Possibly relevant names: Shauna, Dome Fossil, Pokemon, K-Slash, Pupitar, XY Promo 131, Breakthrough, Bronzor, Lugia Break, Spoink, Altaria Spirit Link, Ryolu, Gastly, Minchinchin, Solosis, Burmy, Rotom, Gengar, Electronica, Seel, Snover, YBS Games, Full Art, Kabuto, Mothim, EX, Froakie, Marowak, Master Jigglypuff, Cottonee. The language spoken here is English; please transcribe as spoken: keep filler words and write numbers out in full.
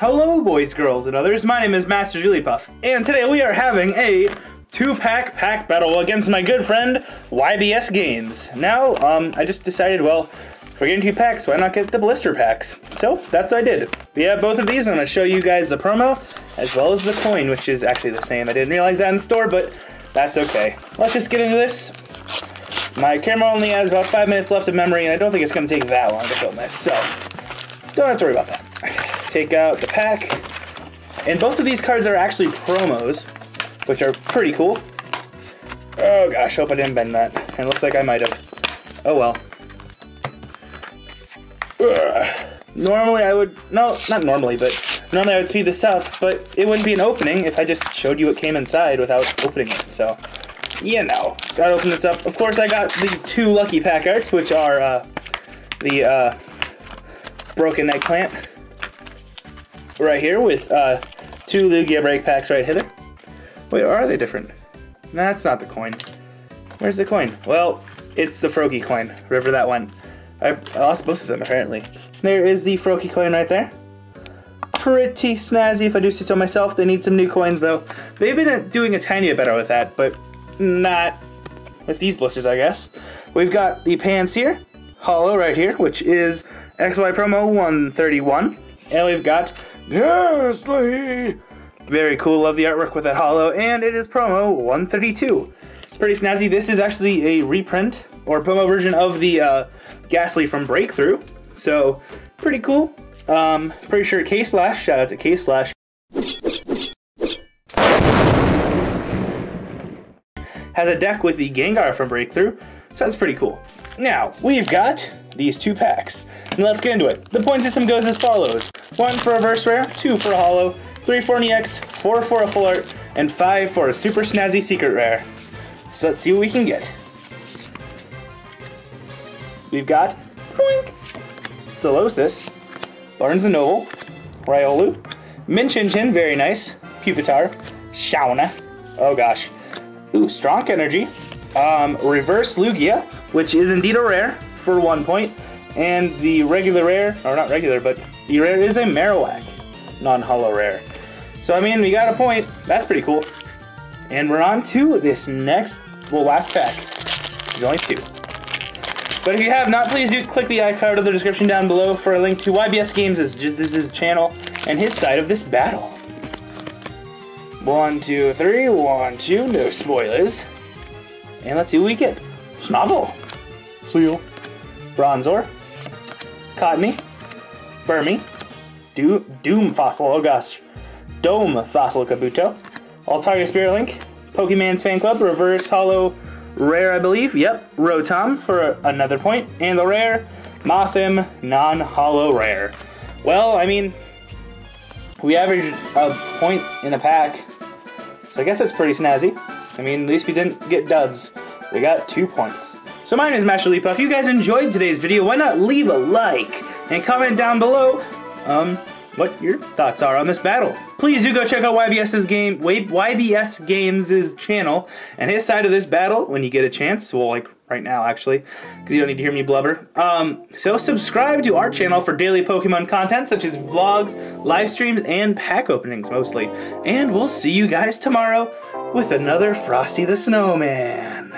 Hello boys, girls, and others, my name is Master Jigglypuff, and today we are having a two-pack pack battle against my good friend Y B S Games. Now, um, I just decided, well, if we're getting two packs, why not get the blister packs? So, that's what I did. We have both of these, and I'm gonna show you guys the promo, as well as the coin, which is actually the same. I didn't realize that in the store, but that's okay. Let's just get into this. My camera only has about five minutes left of memory, and I don't think it's gonna take that long to film this, so don't have to worry about that. Take out the pack. And both of these cards are actually promos, which are pretty cool. Oh gosh, hope I didn't bend that. And it looks like I might have. Oh well. Ugh. Normally I would, no, not normally, but normally I would speed this up, but it wouldn't be an opening if I just showed you what came inside without opening it, so. You know, gotta open this up. Of course I got the two lucky pack arts, which are uh, the uh, Broken Eggplant right here with uh, two Lugia Break packs right hither. Wait, are they different? Nah, that's not the coin. Where's the coin? Well, it's the Froakie coin, wherever that went. I lost both of them, apparently. There is the Froakie coin right there. Pretty snazzy, if I do say so myself. They need some new coins, though. They've been doing a tiny bit better with that, but not with these blisters, I guess. We've got the pants here, hollow right here, which is X Y Promo one thirty-one. And we've got Gastly! Very cool, love the artwork with that holo, and it is promo one thirty-two. It's pretty snazzy. This is actually a reprint, or promo version of the uh, Gastly from Breakthrough, so pretty cool. Um, pretty sure K-Slash, shout out to K-Slash, has a deck with the Gengar from Breakthrough, so that's pretty cool. Now, we've got these two packs. And let's get into it. The point system goes as follows. One for a verse rare, two for a holo, three for an E X, four for a full art, and five for a super snazzy secret rare. So let's see what we can get. We've got Spoink, Solosis, Bronzor, Ryolu, Minchinchin, very nice, Pupitar, Shauna, oh gosh, ooh, strong energy, um, reverse Lugia, which is indeed a rare, for one point, and the regular rare, or not regular, but the rare is a Marowak, non-holo rare. So I mean, we got a point, that's pretty cool. And we're on to this next, well, last pack. There's only two. But if you have not, please do click the iCard of the description down below for a link to Y B S Games' his channel and his side of this battle. One, two, three, one, two, no spoilers. And let's see what we get. Snover, Seel, Bronzor, Cottonee, Burmy, Do Dome Fossil, oh gosh, Dome Fossil Kabuto, Altaria Spirit Link, Pokemon's Fan Club, Reverse Holo Rare, I believe, yep, Rotom for another point, and the rare, Mothim Non-Holo Rare. Well, I mean, we averaged a point in a pack, so I guess that's pretty snazzy. I mean, at least we didn't get duds, we got two points. So my name is Master Jigglypuff. If you guys enjoyed today's video, why not leave a like and comment down below um, what your thoughts are on this battle. Please do go check out YBS's game, Y B S Games' channel and his side of this battle when you get a chance. Well, like right now, actually, because you don't need to hear me blubber. Um, so subscribe to our channel for daily Pokemon content, such as vlogs, live streams, and pack openings, mostly. And we'll see you guys tomorrow with another Frosty the Snowman.